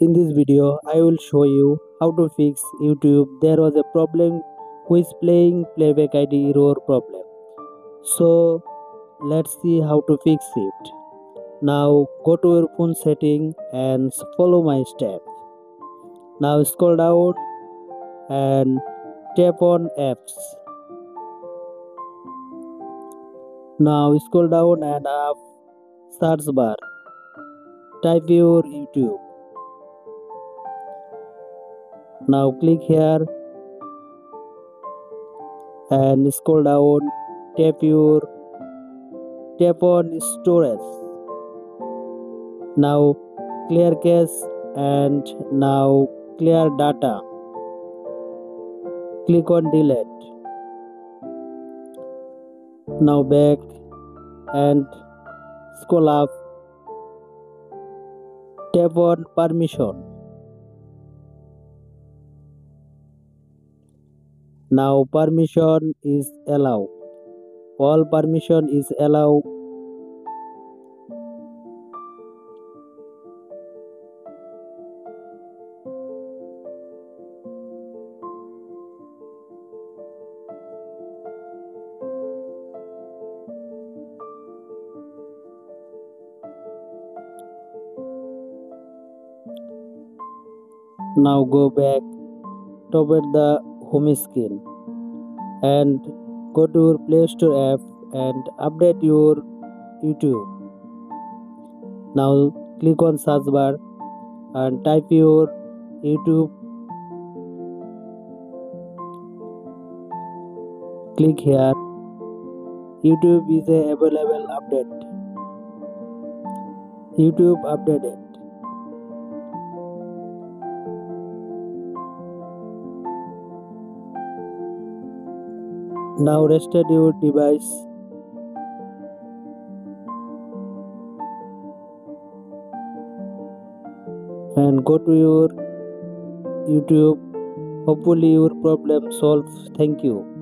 In this video, I will show you how to fix YouTube. There was a problem which playing Playback ID error problem. So let's see how to fix it. Now go to your phone setting and follow my step. Now scroll down and tap on apps. Now scroll down and up search bar. Type your YouTube. Now click here and scroll down. Tap on storage. Now clear cache and now clear data. Click on delete. Now back and scroll up. Tap on permission. Now permission is allowed. All permission is allowed. Now go back top at the home screen and go to your Play Store app and update your YouTube. Now click on search bar and type your YouTube. Click here. YouTube is a available update. YouTube updated. Now restart your device. And go to your YouTube. Hopefully your problem solved. Thank you.